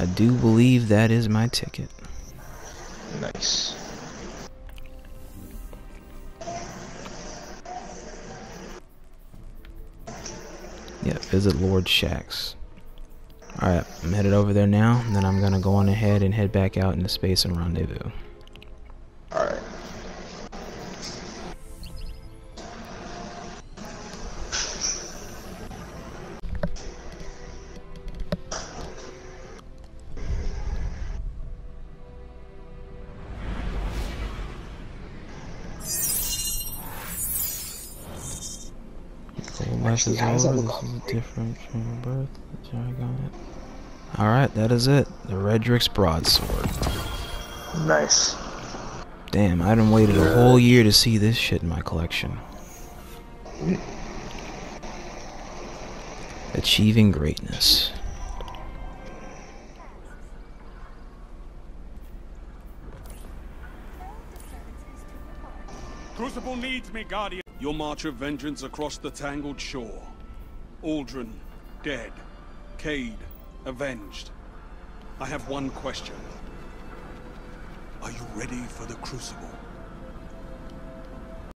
I do believe that is my ticket. Nice. Yeah, visit Lord Shaxx. Alright, I'm headed over there now, and then I'm gonna go on ahead and head back out into space and rendezvous. Alright. Alright, that is it. The Redrix's Broadsword. Nice. Damn, I done waited a whole year to see this shit in my collection. Achieving Greatness. Crucible needs me, Guardian. Your march of vengeance across the Tangled Shore. Aldrin, dead. Cade, avenged. I have one question. Are you ready for the Crucible?